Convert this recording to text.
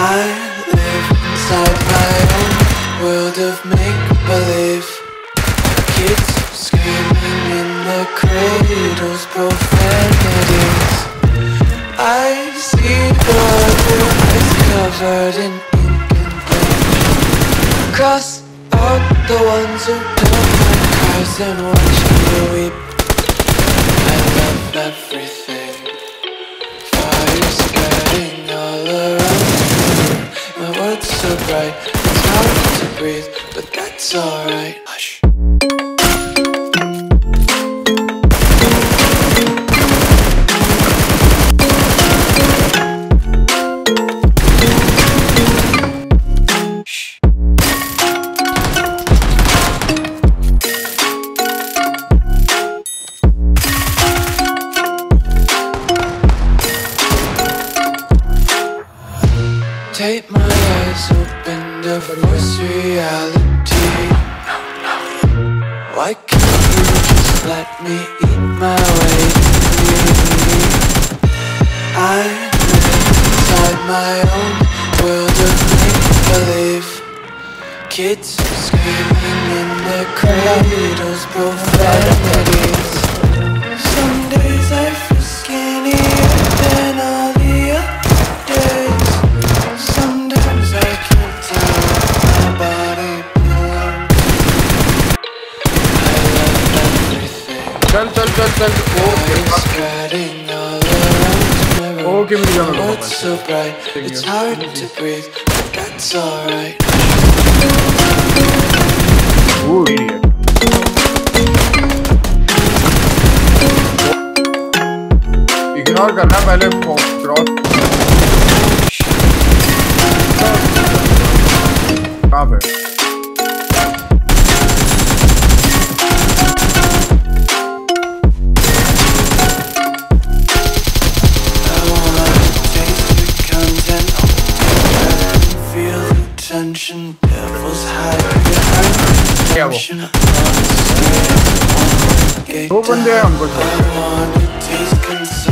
I live inside my own world of make-believe. Kids screaming in the cradles, profanities. I see your eyes covered in ink and blood. Cross out the ones who don't like cars and watch me weep. I love everything. Fire's spreading all around me. My world's so bright, it's hard to breathe, but that's alright. Hush. Take my eyes open to force reality. Why can't you just let me eat my way through? I live inside my own world of make-believe. Kids screaming in the cradles, profanities. Some days I feel skinnier than all the other days. Okay, it's so bright, it's hard to breathe, but that's alright. Oh yeah. Ignore करना पहले cross कहाँ पे? Devils hide behind the ocean.